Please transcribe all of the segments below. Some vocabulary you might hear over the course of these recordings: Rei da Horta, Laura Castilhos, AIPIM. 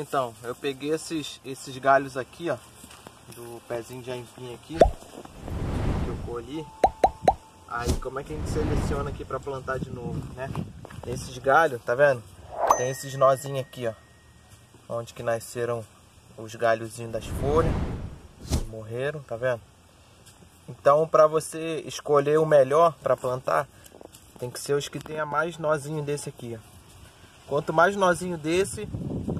Então, eu peguei esses galhos aqui, ó, do pezinho de aipim aqui, que eu colhi. Aí, como é que a gente seleciona aqui pra plantar de novo, né? Tem esses galhos, tá vendo? Tem esses nozinhos aqui, ó, onde que nasceram os galhozinhos das folhas, que morreram, tá vendo? Então, pra você escolher o melhor pra plantar, tem que ser os que tenha mais nozinho desse aqui, ó. Quanto mais nozinho desse,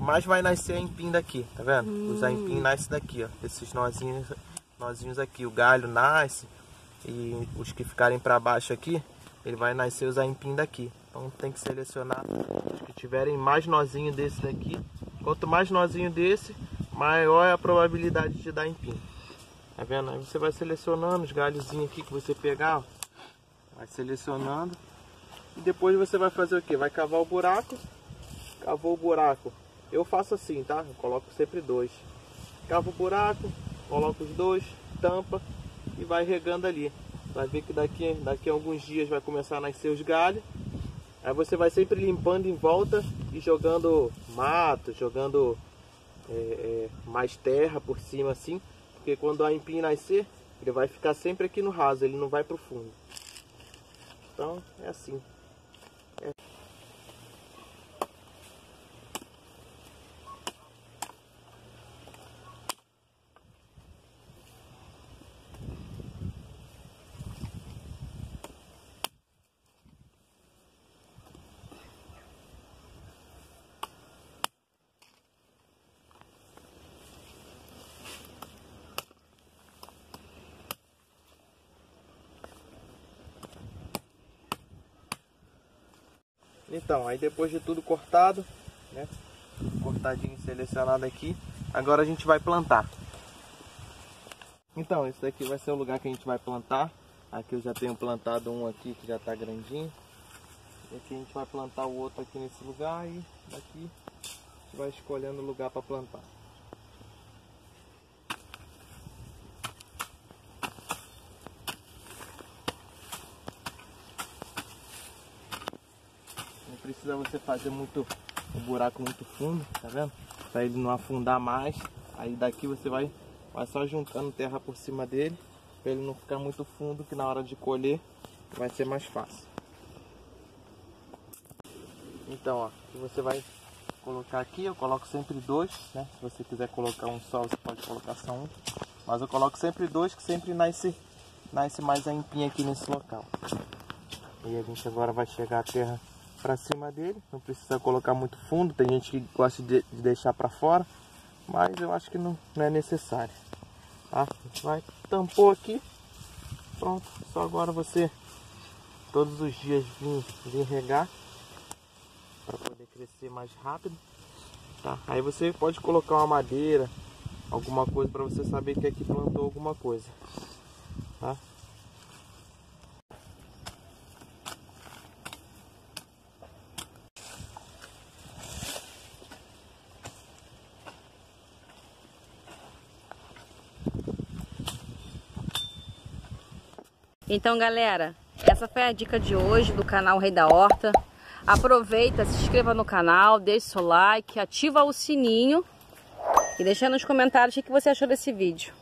mais vai nascer aipim daqui, tá vendo? Os aipim nascem daqui, ó. Esses nozinhos aqui. O galho nasce e os que ficarem para baixo aqui, ele vai nascer os aipim daqui. Então tem que selecionar os que tiverem mais nozinho desse daqui. Quanto mais nozinho desse, maior é a probabilidade de dar aipim. Tá vendo? Aí você vai selecionando os galhozinhos aqui que você pegar, ó. Vai selecionando. E depois você vai fazer o que? Vai cavar o buraco. Cavou o buraco. Eu faço assim, tá? Eu coloco sempre dois. Cava o buraco, coloco os dois, tampa e vai regando ali. Vai ver que daqui a alguns dias vai começar a nascer os galhos. Aí você vai sempre limpando em volta e jogando mato, jogando mais terra por cima assim. Porque quando a aipim nascer, ele vai ficar sempre aqui no raso, ele não vai pro fundo. Então é assim. Então, aí depois de tudo cortado, né? Cortadinho, selecionado aqui. Agora a gente vai plantar. Então, esse daqui vai ser o lugar que a gente vai plantar. Aqui eu já tenho plantado um aqui que já tá grandinho. E aqui a gente vai plantar o outro aqui nesse lugar. E daqui a gente vai escolhendo o lugar para plantar. Precisa você fazer um buraco muito fundo, tá vendo? Pra ele não afundar mais. Aí daqui você vai só juntando terra por cima dele, pra ele não ficar muito fundo, que na hora de colher vai ser mais fácil. Então, ó, você vai colocar aqui, eu coloco sempre dois, né? Se você quiser colocar um só, você pode colocar só um. Mas eu coloco sempre dois, que sempre nasce mais aipim aqui nesse local. E a gente agora vai chegar a terra pra cima dele, não precisa colocar muito fundo, tem gente que gosta de deixar pra fora, mas eu acho que não é necessário, tá? A gente vai, tampou aqui, pronto, só agora você todos os dias vir regar para poder crescer mais rápido, tá? Aí você pode colocar uma madeira, alguma coisa para você saber que aqui plantou alguma coisa, tá? Então, galera, essa foi a dica de hoje do canal Rei da Horta. Aproveita, se inscreva no canal, deixe seu like, ativa o sininho e deixa nos comentários o que você achou desse vídeo.